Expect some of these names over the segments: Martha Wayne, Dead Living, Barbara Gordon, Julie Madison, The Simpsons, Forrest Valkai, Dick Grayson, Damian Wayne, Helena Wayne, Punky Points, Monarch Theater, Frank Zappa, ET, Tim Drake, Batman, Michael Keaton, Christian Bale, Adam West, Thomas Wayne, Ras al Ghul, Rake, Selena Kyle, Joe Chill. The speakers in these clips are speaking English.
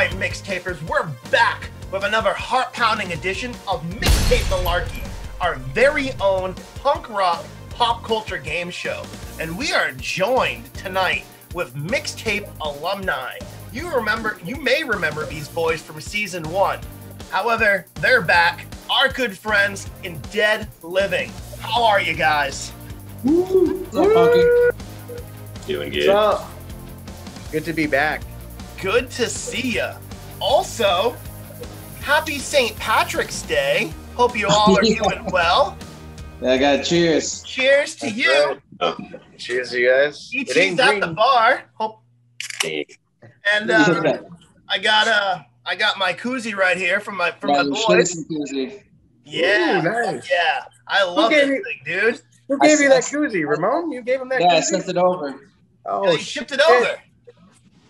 Alright, mixtapers, we're back with another heart-pounding edition of Mixtape Malarkey, our very own punk rock pop culture game show. And we are joined tonight with mixtape alumni. You may remember these boys from season one. However, they're back, our good friends in Dead Living. How are you guys? What's up, Punky? Doing good. What's up? Good to be back. Good to see ya. Also, happy St. Patrick's Day. Hope you all are doing well. I got cheers. Cheers to you. Oh. Cheers, you guys. ET's at the bar. Hope. And I got my koozie right here from my boys. Yeah, ooh, nice. Yeah. I love this thing, dude. Who gave you that koozie, Ramon? You gave him that koozie? Yeah, I sent it over. Oh, yeah, you shipped it over.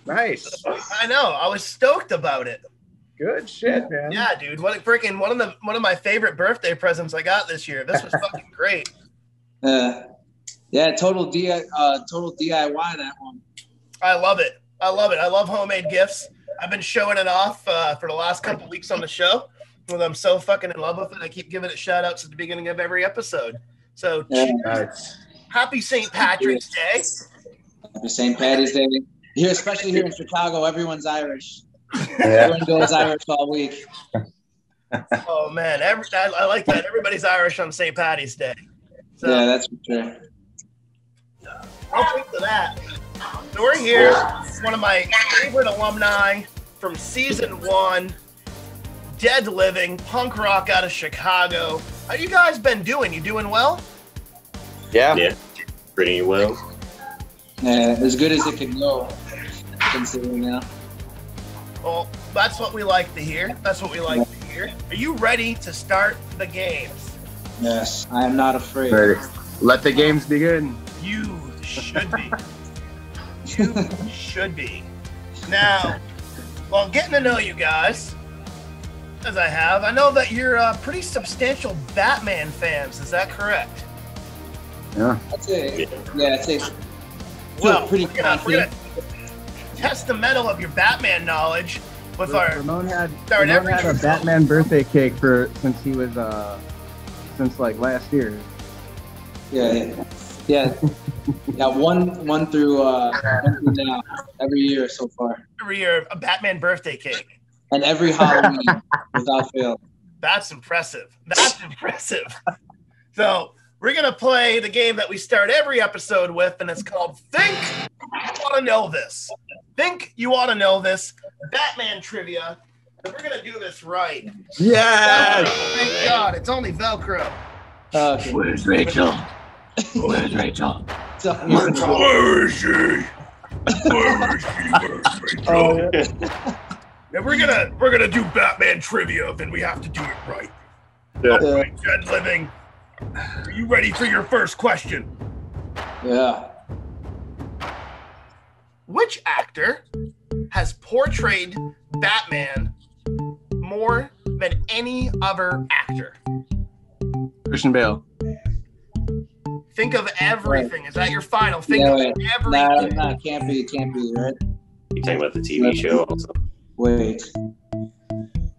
Nice. I know. I was stoked about it. Good shit, man. Yeah, dude. What a freaking one of my favorite birthday presents I got this year. This was fucking great. Yeah, total DIY that one. I love it. I love it. I love homemade gifts. I've been showing it off for the last couple weeks on the show. And I'm so fucking in love with it. I keep giving it shout outs at the beginning of every episode. So cheers. Nice. Happy St. Patrick's Day. Happy St. Patty's Day. Here, especially here in Chicago, everyone's Irish. Yeah. Everyone goes Irish all week. Oh man, I like that. Everybody's Irish on St. Patty's Day. So, yeah, that's for sure. I'll pick to that. So we're here, one of my favorite alumni from season one, Dead Living, punk rock out of Chicago. How you guys been doing? You doing well? Yeah, pretty well. Yeah, as good as it can go, considering now. Well, that's what we like to hear. That's what we like to hear. Are you ready to start the games? Yes, I am not afraid. Let the games begin. You should be. You should be. Now, well, getting to know you guys, as I have, I know that you're pretty substantial Batman fans. Is that correct? Yeah. I'd say. Well, we're gonna test the metal of your Batman knowledge with Ramon had a Batman birthday cake since like last year. Yeah. one through now, every year so far. Every year, a Batman birthday cake. And every Halloween, without fail. That's impressive. That's impressive. So. We're going to play the game that we start every episode with, and it's called Think You Ought to Know This. Think You Ought to Know This, Batman trivia, and we're going to do this right. Yes! Velcro. Thank God, it's only Velcro. Okay. Where's Rachel? Where's Rachel? Where is she? Where is she? Where's Rachel? Oh, yeah. And we're gonna do Batman trivia, and we have to do it right. Yeah. All right, Dead Living. Are you ready for your first question? Yeah. Which actor has portrayed Batman more than any other actor? Christian Bale. Think of everything. Is that your final? Think of everything. No, can't be, right? You're talking about the TV show also. Wait.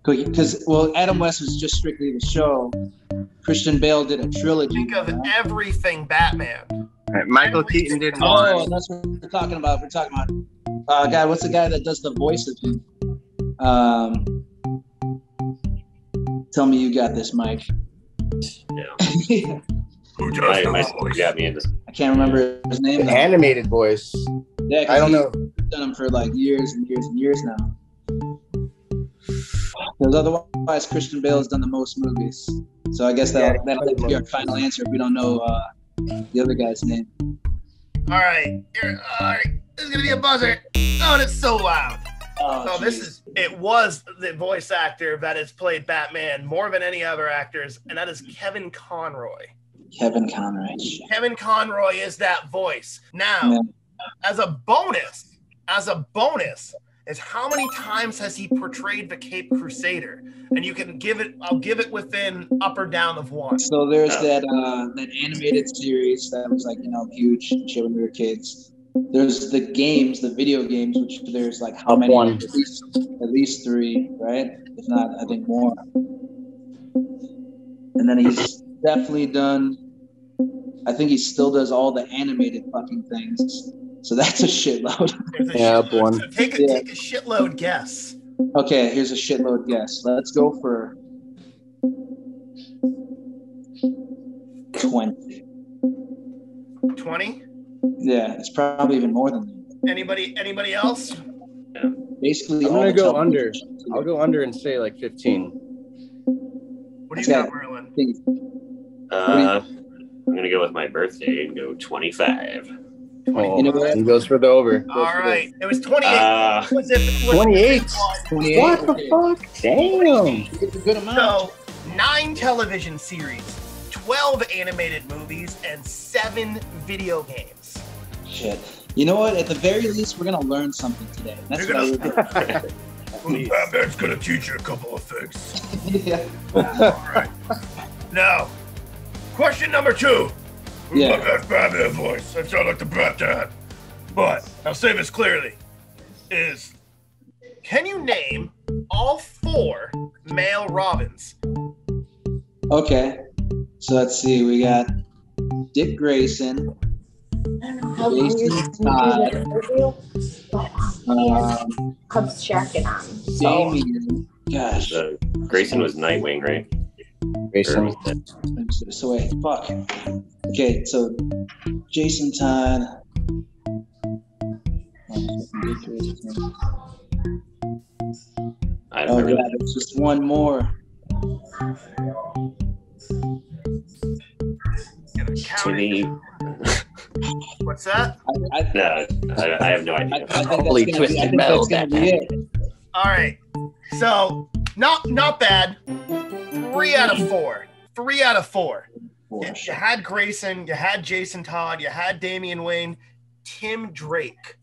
Because, well, Adam West was just strictly the show. Christian Bale did a trilogy. Think of everything Batman. Right, Michael Keaton did one. Oh, that's what we're talking about. We're talking about guy. What's the guy that does the voice of him? Tell me you got this, Mike. Yeah. Who does the voice? Got me in this. I can't remember his name. The animated voice. Yeah, I don't know. He's done him for like years and years and years now. Because otherwise, Christian Bale has done the most movies. So I guess that'll be our final answer if we don't know the other guy's name. All right. This is going to be a buzzer. Oh, and it's so loud. Oh, so it was the voice actor that has played Batman more than any other actors, and that is Kevin Conroy. Kevin Conroy. Kevin Conroy is that voice. Now, as a bonus, is how many times has he portrayed the Cape Crusader? And you can give it, I'll give it within up or down of one. So there's that animated series that was like, huge shit when we were kids. There's the games, the video games, which there's like how many? At least three, right? If not, I think more. And then he's definitely done, I think he still does all the animated fucking things. So that's a shitload. Shitload. So take a shitload guess. Okay, here's a shitload guess. Let's go for 20. 20? Yeah, it's probably even more than that. Anybody else? Yeah. Basically, I'm gonna go under. I'll go under and say like 15. What do you got, Merlin? I'm gonna go with my birthday and go 25. He goes for the over. All right, it was 28. 28. What the fuck? Damn. It's a good amount. So 9 television series, 12 animated movies, and 7 video games. Shit. You know what? At the very least, we're gonna learn something today. That's what Batman's gonna teach you a couple of things. Yeah. All right. Now, question number 2. Yeah. That Batman voice. That sounds like the Batman. But I'll say this clearly: can you name all 4 male Robins? Okay. So let's see. We got Dick Grayson, Jason Todd, comes checking on Damian. Gosh, Grayson was Nightwing, right? Grayson. So wait, fuck. Okay, so Jason Todd. I don't remember. It's just one more. What's that? I have no idea. Holy twisted metal. All right. So not bad. 3 out of 4. 3 out of 4. You had Grayson, you had Jason Todd, you had Damian Wayne, Tim Drake.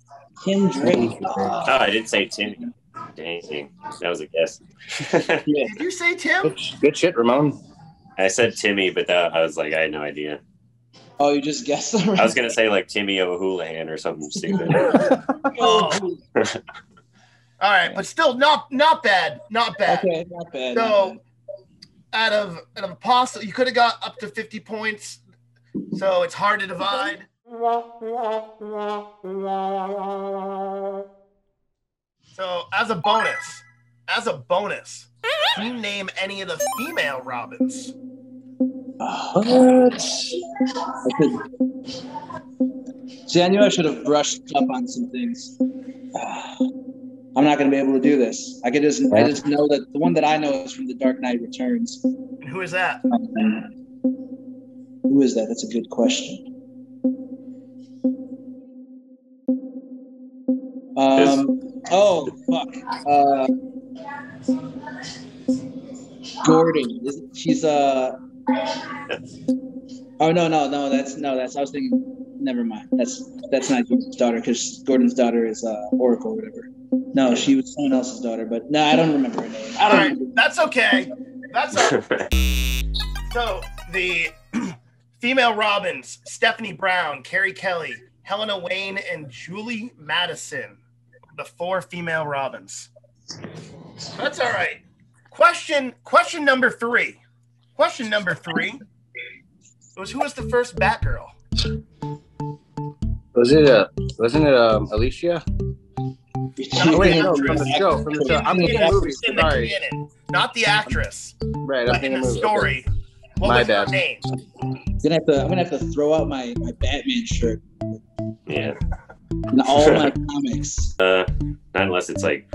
Oh, I didn't say Tim. Dang, that was a guess. Did you say Tim? Good shit, Ramon. I said Timmy, but I was like, I had no idea. Oh, you just guessed them? Right? I was going to say like Timmy O'Houlihan or something stupid. Oh. All right, but still not bad. Okay, not bad. So out of a possible, you could have got up to 50 points, so it's hard to divide. So as a bonus, can you name any of the female Robins? What? See, I knew I should have brushed up on some things. I'm not going to be able to do this. I just know that the one that I know is from The Dark Knight Returns. And who is that? Who is that? That's a good question. Fuck. Gordon. She's Oh no. That's. I was thinking. Never mind. That's not Gordon's daughter, because Gordon's daughter is Oracle, or whatever. No, she was someone else's daughter, but no, I don't remember her name. All right. That's okay. So the female Robins: Stephanie Brown, Carrie Kelly, Helena Wayne, and Julie Madison. The 4 female Robins. That's all right. Question number 3. Question number 3 was, who was the first Batgirl? Wasn't it Alicia? No, from the show. I'm thinking the movie. Sorry. Not the actress. Right, I'm thinking the story. Okay. My bad. Name? I'm gonna have to throw out my Batman shirt. Yeah. And all my comics. Not unless it's like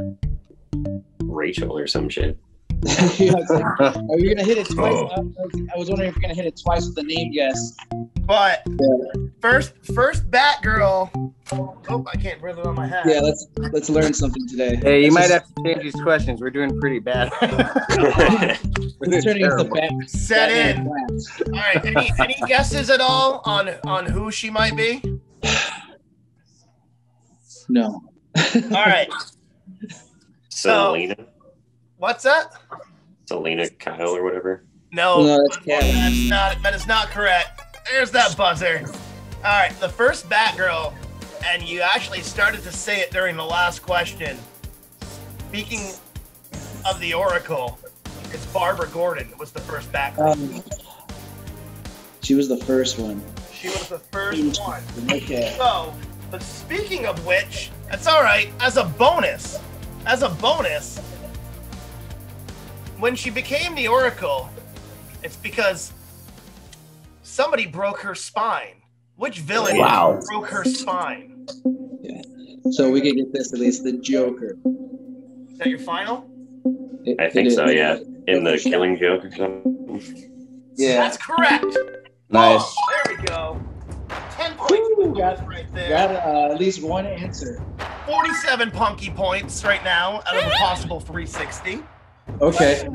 Rachel or some shit. Are you gonna hit it twice? Oh. I was wondering if you're gonna hit it twice with the name guess. But first Batgirl. Oh, I can't breathe on my hat. Yeah, let's learn something today. Hey, you might have to change these questions. We're doing pretty bad. It's turning into Batman. Set in. All right. Any guesses at all on who she might be? No. All right. Selena. What's that? Selena Kyle or whatever. No, that is not correct. There's that buzzer. All right, the first Batgirl and you actually started to say it during the last question. Speaking of the Oracle, it's Barbara Gordon was the first Batgirl. She was the first one. She was the first one. Okay. So, but speaking of which, that's all right. As a bonus, when she became the Oracle, it's because somebody broke her spine. Which villain broke her spine? Yeah. So we could get this at least, the Joker. Is that your final? I think so, yeah. In the Killing Joke or something. Yeah. That's correct. Nice. Oh, there we go. 10 points. Ooh, got, right there. Got at least one answer. 47 punky points right now out of a possible 360. Okay. Question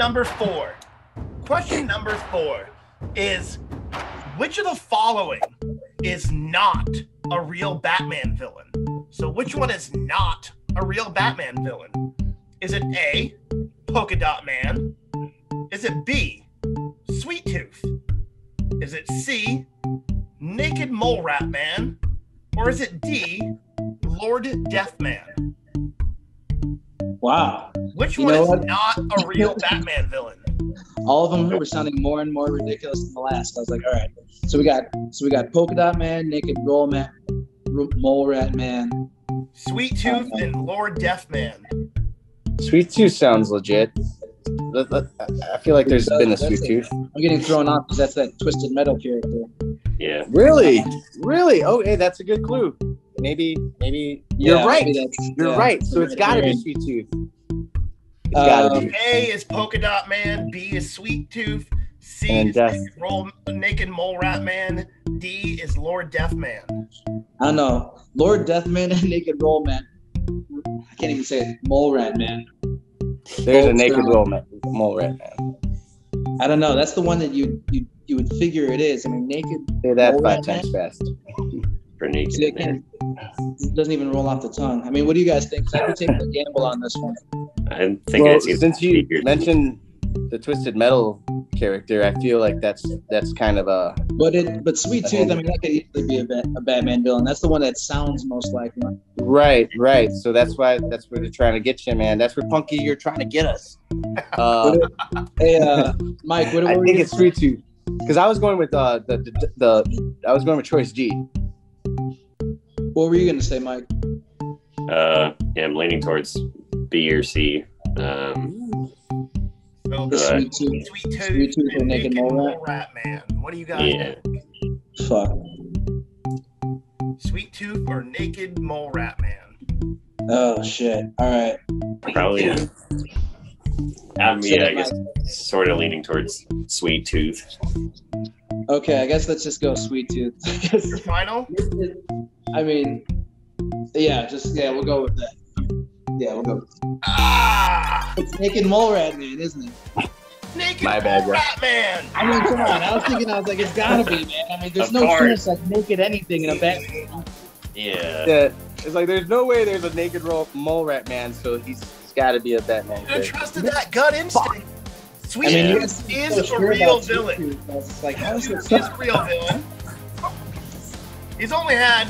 number four is, which of the following is not a real Batman villain? So which one is not a real Batman villain? Is it A, Polka Dot Man? Is it B, Sweet Tooth? Is it C, Naked Mole Rat Man? Or is it D, Lord Death Man? Wow. Which one is not a real Batman villain? All of them were sounding more and more ridiculous than the last. I was like, all right. So we got Polka Dot Man, Naked Mole Rat Man, Sweet Tooth, and Lord Death Man. Sweet Tooth sounds legit. I feel like there's been a Sweet Tooth. I'm getting thrown off because that's that Twisted Metal character. Yeah. Really? Really? Oh, hey, that's a good clue. Maybe. You're right. You're right. So it's got to be Sweet Tooth. A is Polka Dot Man, B is Sweet Tooth, C is Naked Mole Rat Man, D is Lord Death Man. I don't know. Lord Death Man and Naked Mole Man. I can't even say it. Mole Rat Man. There's a Naked Mole Rat Man. I don't know. That's the one that you would figure it is. I mean, Naked. Say that mole 5 times fast. For Naked. See, it doesn't even roll off the tongue. I mean, what do you guys think? I could take a gamble on this one. I'm thinking since you mentioned the Twisted Metal character, I feel like that's kind of a. But Sweet Tooth, I mean, that could easily be a Batman villain. That's the one that sounds most like one. Right. So that's where they're trying to get you, man. That's where Punky, you're trying to get us. Mike, what do we think? It's Sweet Tooth, because I was going with I was going with choice G. What were you going to say, Mike? I'm leaning towards B or C. Sweet Tooth and Naked Mole Rat Man. What do you guys think? Fuck. Sweet Tooth or Naked Mole Rat Man? Oh, shit. All right. Probably. I guess sort of leaning towards Sweet Tooth. Okay, I guess let's just go Sweet Tooth. Your final? I mean, we'll go with that. Yeah, we'll go. It's Naked Mole Rat Man, isn't it? Naked Mole Rat Man. I mean, come on. I was like, it's gotta be, man. I mean, there's no sense like naked anything in a Batman. Yeah. It's like there's no way there's a naked Mole Rat Man, so he's gotta be a Batman. You trusted that gut instinct. Sweet Tooth is a real villain. He's only had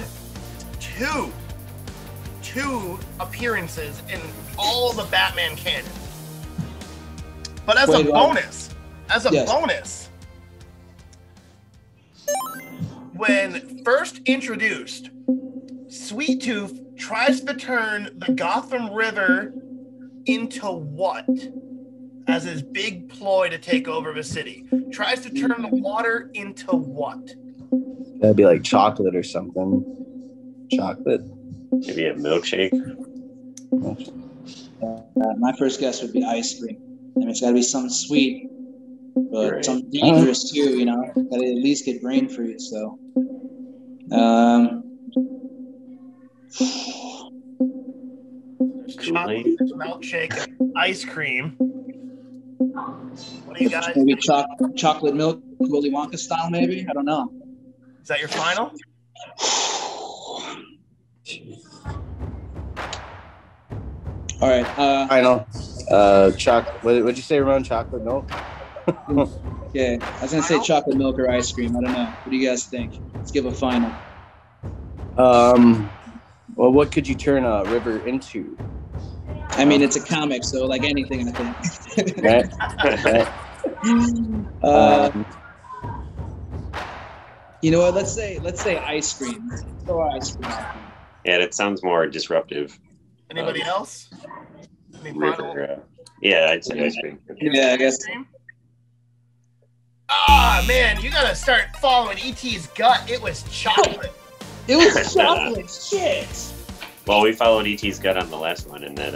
two appearances in all the Batman canon. But as a bonus, when first introduced, Sweet Tooth tries to turn the Gotham River into what? As his big ploy to take over the city. Tries to turn the water into what? That'd be like chocolate or something. Chocolate. Maybe a milkshake. My first guess would be ice cream. I mean, it's got to be something sweet, but something dangerous too. You know, got to at least get brain freeze. So, chocolate milkshake, ice cream. What do you guys? Maybe chocolate milk, Willy Wonka style. Maybe, I don't know. Is that your final? All right. Final. Chocolate. What'd you say, Ron? Chocolate milk? Okay. I was going to say chocolate milk or ice cream. I don't know. What do you guys think? Let's give a final. Well, what could you turn a river into? I mean, it's a comic, so like anything, I think. Right. You know what? Let's say ice cream. So ice cream. Yeah, that sounds more disruptive. Anybody else? Any river. Yeah, I'd say ice cream. Yeah, I guess. Ah, man, you gotta start following ET's gut. It was chocolate. It was chocolate. Shit. Well, we followed ET's gut on the last one, and that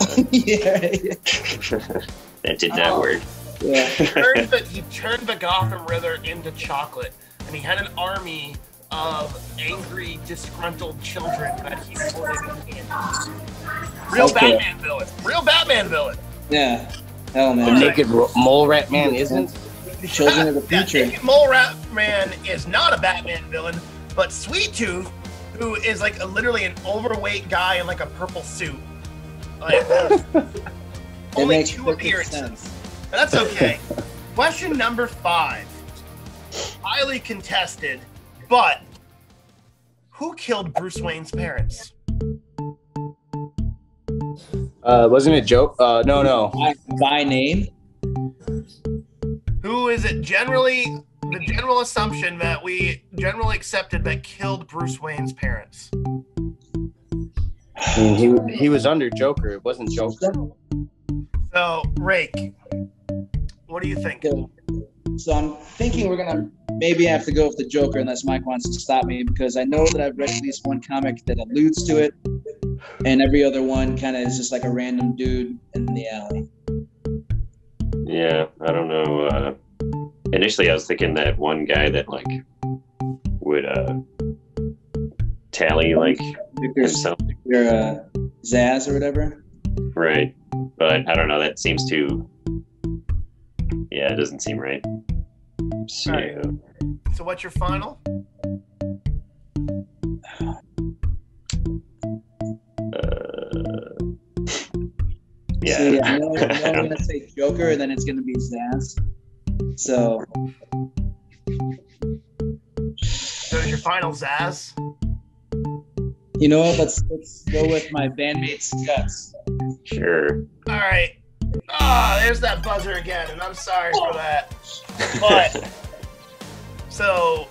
that did not work. Yeah. He turned the Gotham River into chocolate, and he had an army of angry, disgruntled children that he holding in hand. Batman villain. Real Batman villain. Yeah. Hell, man. The naked mole rat man isn't. Children of the future. Mole Rat Man is not a Batman villain, but Sweet Tooth, who is like literally an overweight guy in like a purple suit. Like, only two appearances. Sense. That's okay. Question number 5. Highly contested, but who killed Bruce Wayne's parents? Wasn't it Joe? No. By name? Who is it the general assumption that we generally accepted that killed Bruce Wayne's parents? I mean, he was under Joker. It wasn't Joker. So, Rake, what do you think? So I'm thinking we're going to maybe have to go with the Joker unless Mike wants to stop me, because I know that I've read at least one comic that alludes to it, and every other one kind of is just like a random dude in the alley. Yeah, I don't know. Initially, I was thinking that one guy that like would tally like himself, Zaz or whatever. Right, but I don't know. That seems too. Yeah, it doesn't seem right. So, right. So what's your final? Yeah. So yeah, I know I'm gonna say Joker, and then it's gonna be Zaz. So is your final Zaz? You know what? Let's go with my bandmate's guts. Sure. All right. Ah, there's that buzzer again, and I'm sorry for that. But so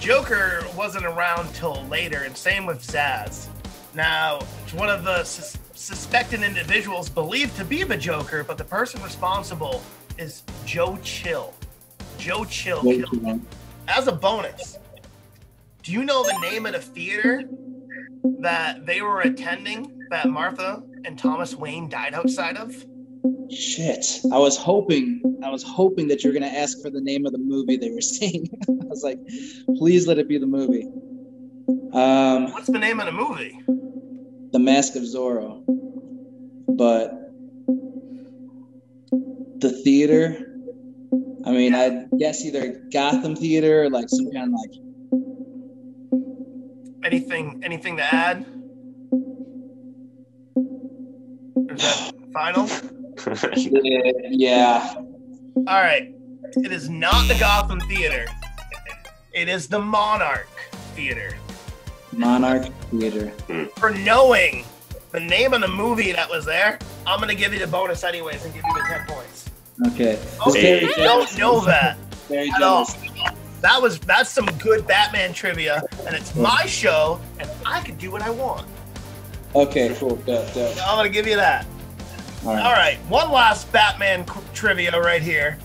Joker wasn't around till later, and same with Zaz. Now, it's one of the suspected individuals believed to be the Joker, but the person responsible is Joe Chill. Joe Chill killed him. As a bonus, do you know the name of the theater that they were attending that Martha and Thomas Wayne died outside of? Shit. I was hoping that you were going to ask for the name of the movie they were seeing. I was like, please let it be the movie. What's the name of the movie? The Mask of Zorro, but the theater, I mean, yeah. I guess either Gotham Theater or like some kind of like... Anything to add? Is that final? Yeah. All right. It is not the Gotham Theater. It is the Monarch Theater. Monarch Theater. For knowing the name of the movie that was there, I'm going to give you the bonus anyways and give you the 10 points. Okay. Okay. You don't know that very at jealous. All. That's some good Batman trivia, and it's my show, and I can do what I want. Okay, cool. Go. I'm going to give you that. All right. One last Batman trivia right here.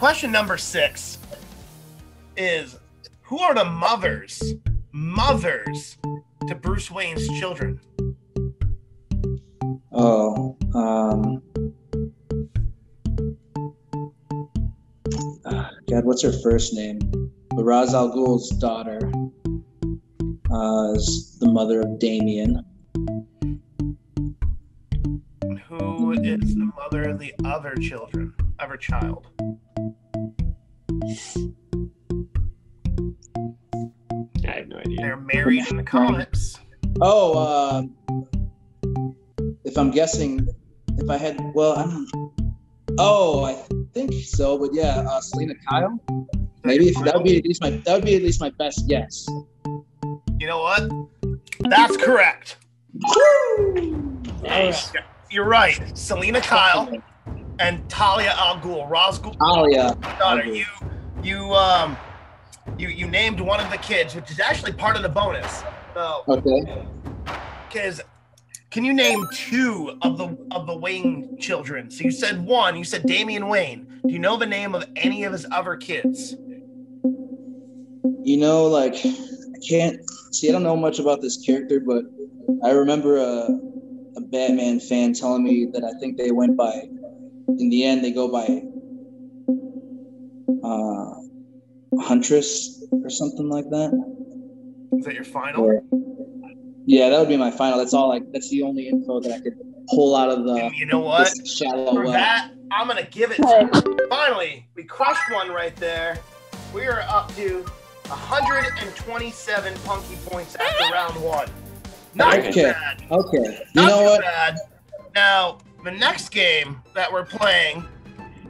Question number 6 is, who are the mothers to Bruce Wayne's children? God, what's her first name? The Ras al Ghul's daughter is the mother of Damian. Who is the mother of the other children? Other child. I have no idea. They're married in the comics. Oh, if I'm guessing, if I had, well, I don't know. Oh, I think so, but yeah, Selena Kyle. Maybe that would be at least my best guess. You know what? That's correct. Nice. You're right. Selena Kyle and Talia Al Ghul. Ras al Ghul. Talia. Daughter, you named one of the kids, which is actually part of the bonus. So, okay. Because can you name two of the Wayne children? So you said one. You said Damian Wayne. Do you know the name of any of his other kids? You know, like, I can't see. I don't know much about this character, but I remember a Batman fan telling me that I think they went by. In the end, they go by Huntress or something like that. Is that your final? Or, yeah, that would be my final. That's all. Like, that's the only info that I could pull out of the. And you know what? Shallow for that, I'm gonna give it to you. Finally, we crushed one right there. We are up to 127 punky points after round one. Not too bad. Okay. Not too bad. Now, the next game that we're playing,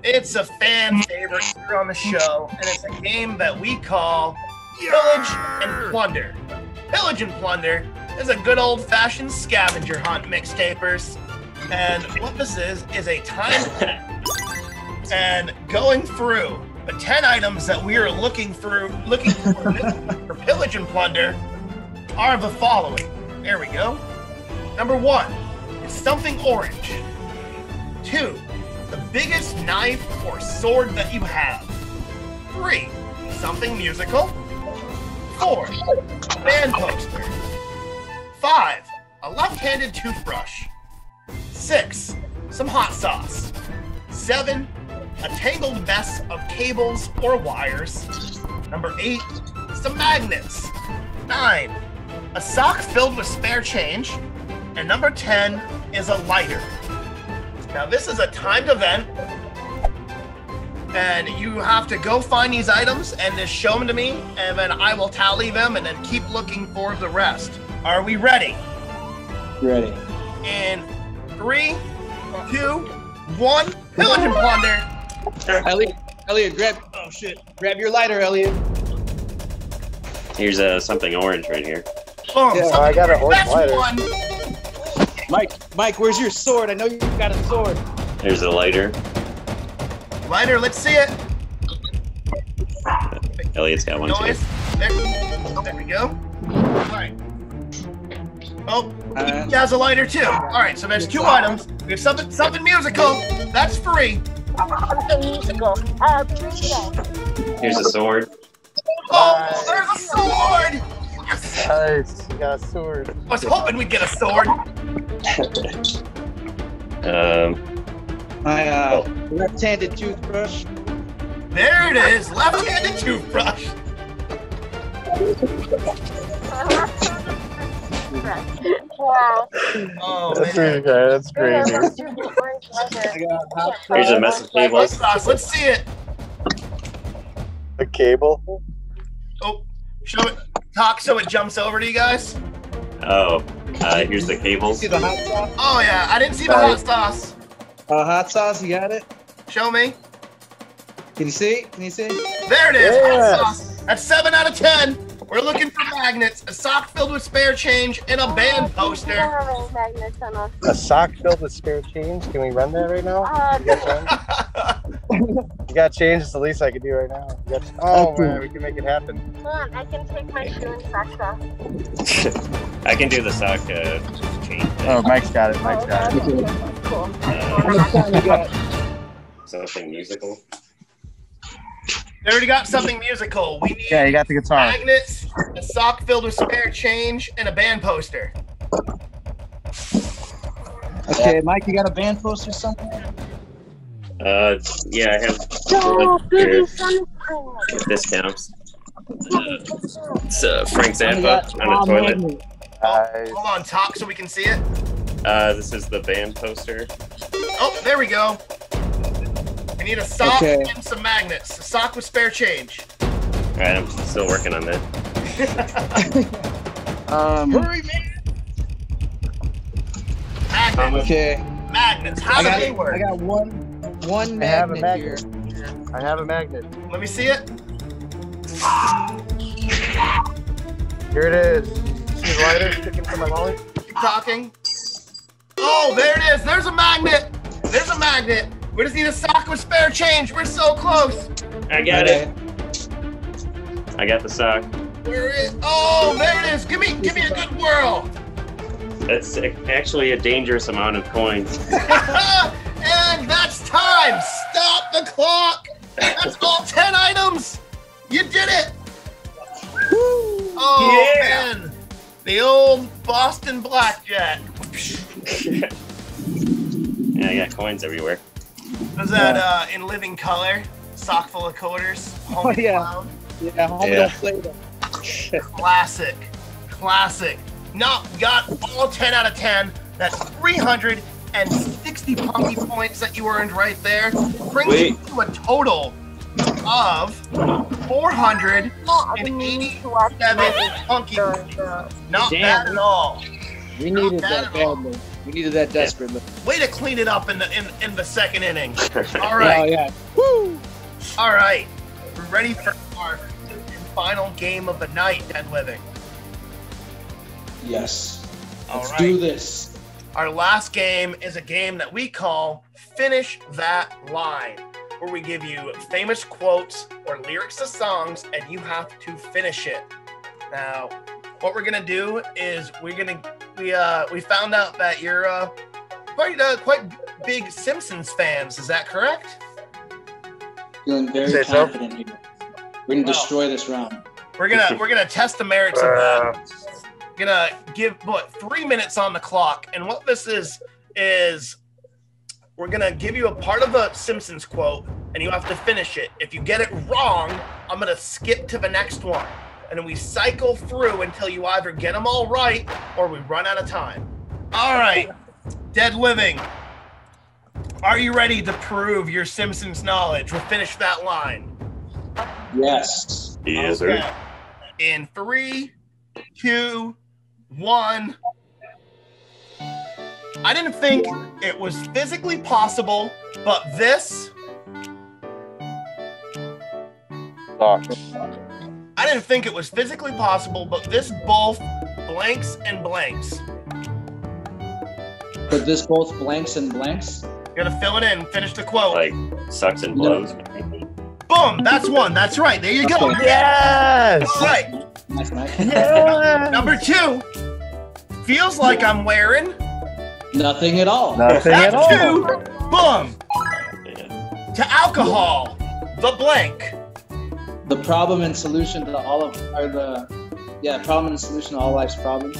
it's a fan favorite here on the show, and it's a game that we call Pillage and Plunder. Pillage and Plunder is a good old-fashioned scavenger hunt, mixtapers. And what this is a time plan. And going through the 10 items that we are looking for for Pillage and Plunder are the following. There we go. Number one, it's something orange. Two, the biggest knife or sword that you have. Three, something musical. Four, a band poster. Five, a left-handed toothbrush. Six, some hot sauce. Seven, a tangled mess of cables or wires. Number eight, some magnets. Nine, a sock filled with spare change. And number 10 is a lighter. Now this is a timed event, and you have to go find these items and just show them to me, and then I will tally them and then keep looking for the rest. Are we ready? Ready. In 3, 2, 1, Pillage and Plunder. Elliot, grab your lighter, Elliot. Here's something orange right here. Oh, yeah, I got an orange lighter. One. Mike, where's your sword? I know you've got a sword. There's a lighter. Lighter, let's see it. Elliot's got one too. There we go. All right. Oh, he has a lighter too. All right, so there's two items. There's something musical. That's free. Here's a sword. Oh, there's a sword. Yes. Nice, you got a sword. I was hoping we'd get a sword. Left-handed toothbrush. There it is, left-handed toothbrush. Wow. Oh, that's man. Okay, that's crazy. Here's a mess of cables. Let's see it. The cable. Oh, show it. Talk so it jumps over to you guys. Oh, here's the cables. Did you see the hot sauce? Oh yeah, I didn't see the hot sauce. Hot sauce, you got it? Show me. Can you see? Can you see? There it is, yes. Hot sauce. That's 7 out of 10. We're looking for magnets, a sock filled with spare change, and a band poster. A sock filled with spare change? Can we run that right now? You got change, it's the least I can do right now. Oh man, we can make it happen. Come on, I can take my shoe and socks off. I can do the sock change. Oh, Mike's got it, Mike's got it. Cool. Something musical. They already got something musical. We need you got the guitar. Magnets, a sock filled with spare change, and a band poster. Okay, Mike, you got a band poster somewhere? Yeah, I have. Oh, if this counts. It's Frank Zappa on the toilet. Hold on, talk so we can see it. This is the band poster. Oh, there we go. I need a sock and some magnets. A sock with spare change. Alright, I'm still working on that. Hurry, man! Magnets. Magnets. How do they work? I got one magnet here. I have a magnet. Let me see it. Here it is. See the lighter sticking to my wallet. Keep talking. Oh, there it is. There's a magnet. There's a magnet. We just need a sock with spare change. We're so close. I got it. I got the sock. Where is? Oh, there it is. Give me a good whirl. That's actually a dangerous amount of coins. And that's time. Stop the clock. That's all 10 items. You did it. Woo. Oh, yeah. Man. The old Boston blackjack. Yeah, I got coins everywhere. Was that in living color? Sock full of quarters. Oh, yeah. Clown. Yeah, homie don't play them. Classic. Classic. No, got all 10 out of 10. That's 360 punky points that you earned right there. Brings you to a total of 487 punky points. Not bad at all. We needed that badly. We needed that desperately. Way to clean it up in the second inning. All right. Oh, yeah. Woo. All right. We're ready for our final game of the night, Dead Living. Yes. Let's do this. Our last game is a game that we call Finish That Line, where we give you famous quotes or lyrics to songs, and you have to finish it. Now, what we're gonna do is we found out that you're quite big Simpsons fans. Is that correct? Feeling very confident here. We're gonna destroy this round. We're gonna test the merits of that. We're gonna give 3 minutes on the clock, and what this is we're gonna give you a part of the Simpsons quote, and you have to finish it. If you get it wrong, I'm gonna skip to the next one. And then we cycle through until you either get them all right or we run out of time. All right, Dead Living, are you ready to prove your Simpsons knowledge? We'll finish that line. Yes. Yes, sir. In 3, 2, 1. I didn't think it was physically possible, but this... I didn't think it was physically possible, but this both blanks and blanks. But this both blanks and blanks? You're gonna fill it in, finish the quote. Like, sucks and blows. Boom, that's one, that's right, there you go. Yes! All right. Yes. Number 2, feels like I'm wearing... Nothing at all. Nothing at all. Two, boom. Yeah. To alcohol, the blank. The problem and solution to all of, problem and solution to all life's problems.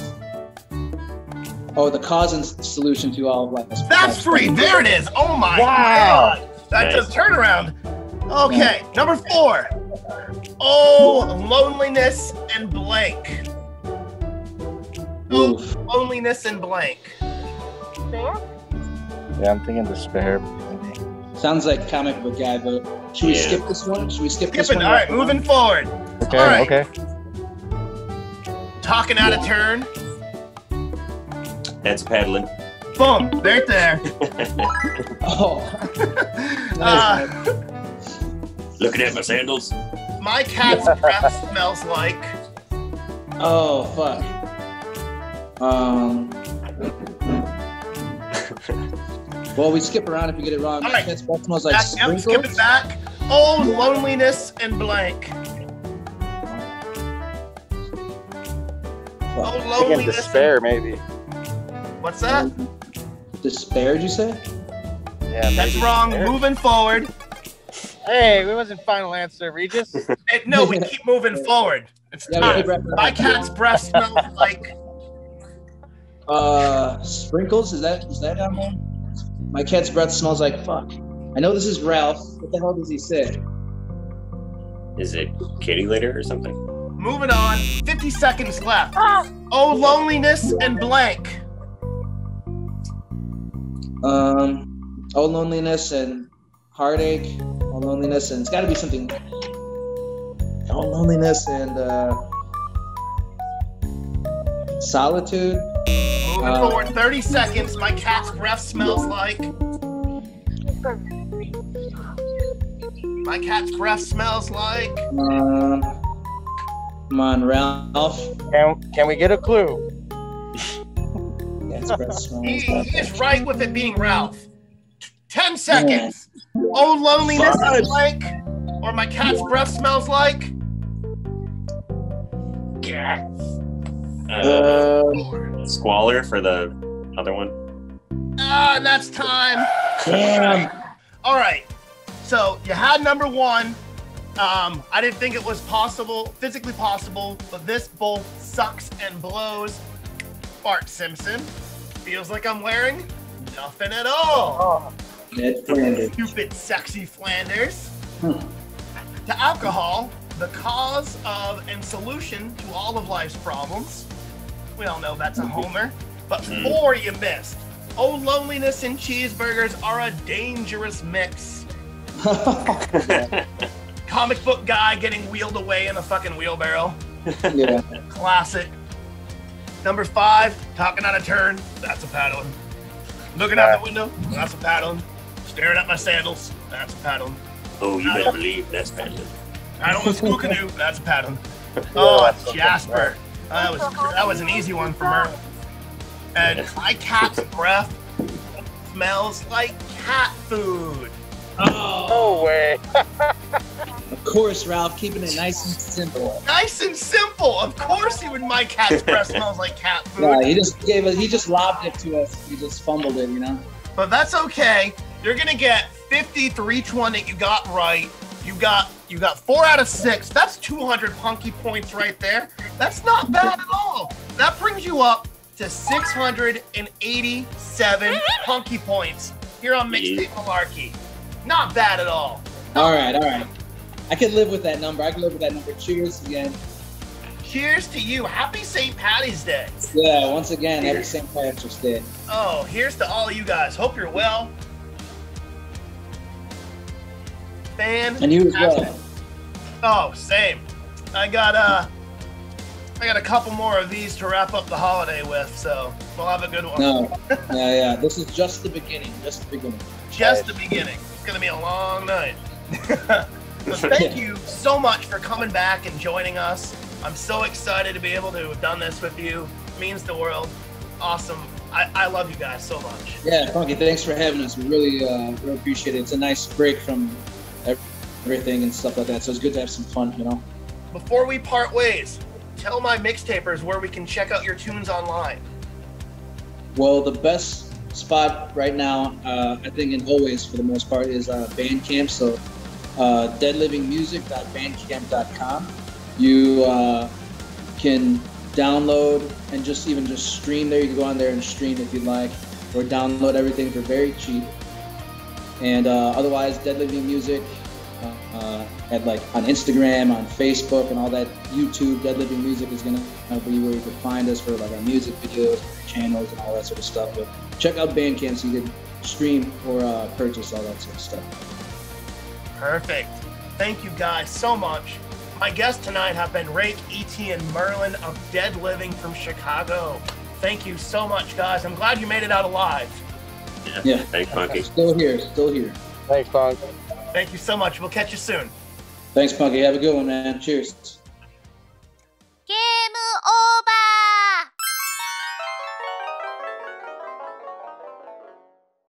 Oh, the cause and solution to all of life's problems. That's 3. There it is. Oh my God. That's a turnaround. Okay, number 4. Oh, loneliness and blank. Oof. Loneliness and blank. Despair? Yeah, I'm thinking despair. Sounds like comic book guy, but should we skip this one? Should we skip this one? All right, moving forward. Okay, all right. Talking out of turn. That's paddling. Boom, right there. Looking at my sandals. My cat's breath smells like. Oh, fuck. Well, we skip around if you get it wrong. All right. Smells like sprinkles. Skip it back. Oh, loneliness and blank. Well, oh, loneliness. Despair, maybe. What's that? Despair, did you say? Yeah. That's wrong. Despair. Moving forward. Hey, we wasn't final answer, Regis. No, we keep moving forward. It's time. My cat's breath smells like. Sprinkles? Is that down there? My cat's breath smells like fuck. I know this is Ralph. What the hell does he say? Is it kitty litter or something? Moving on. 50 seconds left. Oh, loneliness and blank. Oh, loneliness and heartache. Oh, loneliness and... It's gotta be something... Oh, loneliness and... solitude. Moving forward, 30 seconds. My cat's breath smells like. My cat's breath smells like. Come on, Ralph. Can we get a clue? He is right with it being Ralph. 10 seconds. Yeah. Oh, loneliness is like, or my cat's breath smells like. Yeah. Squalor for the other one. Ah, and that's time. Damn. All right. So you had number one. I didn't think it was possible, physically possible, but this both sucks and blows. Bart Simpson. Feels like I'm wearing nothing at all. Oh, stupid, sexy Flanders. To alcohol, the cause of and solution to all of life's problems. We all know that's a homer, but four you missed. Oh, loneliness and cheeseburgers are a dangerous mix. Comic book guy getting wheeled away in a fucking wheelbarrow. Yeah. Classic. Number five, talking out of turn. That's a paddling. Looking out the window. That's a paddling. Staring at my sandals. That's a paddling. Oh, you better believe that's paddling. I don't want school canoe. That's a paddling. Oh, Jasper. That was an easy one for Merlin. And my cat's breath smells like cat food. Oh. No way. Of course, Ralph, keeping it nice and simple. Nice and simple. Of course, my cat's breath smells like cat food. Yeah, he just lobbed it to us. He just fumbled it, you know. But that's okay. You're gonna get 53 each one that you got right. You got 4 out of 6. That's 200 punky points right there. That's not bad at all. That brings you up to 687 punky points here on Mixtape Malarkey. Not bad at all. All right. I could live with that number. Cheers again. Cheers to you. Happy St. Patty's Day. Yeah, once again, happy St. Patrick's Day. Oh, here's to all you guys. Hope you're well. Fantastic. And you as well. Oh, same. I got a couple more of these to wrap up the holiday with, so we'll have a good one. No. Yeah. This is just the beginning. Just the beginning. It's going to be a long night. But thank you so much for coming back and joining us. I'm so excited to be able to have done this with you. It means the world. Awesome. I love you guys so much. Yeah, Funky, thanks for having us. We really appreciate it. It's a nice break from everything and stuff like that, so it's good to have some fun, you know? Before we part ways, tell my mixtapers where we can check out your tunes online. Well, the best spot right now, I think, and always for the most part, is Bandcamp. So deadlivingmusic.bandcamp.com. You can download and just stream there. You can go on there and stream if you'd like, or download everything for very cheap. And otherwise, Dead Living Music at on Instagram, on Facebook, and all that. YouTube, Dead Living Music is gonna be where you can find us for our music videos, channels, and all that sort of stuff. But check out Bandcamp so you can stream or purchase all that sort of stuff. Perfect. Thank you guys so much. My guests tonight have been Rake, ET, and Merlin of Dead Living from Chicago. Thank you so much, guys. I'm glad you made it out alive. Yeah. Thanks, Funky. Still here. Thanks, Funky. Thank you so much. We'll catch you soon. Thanks, Funky. Have a good one, man. Cheers.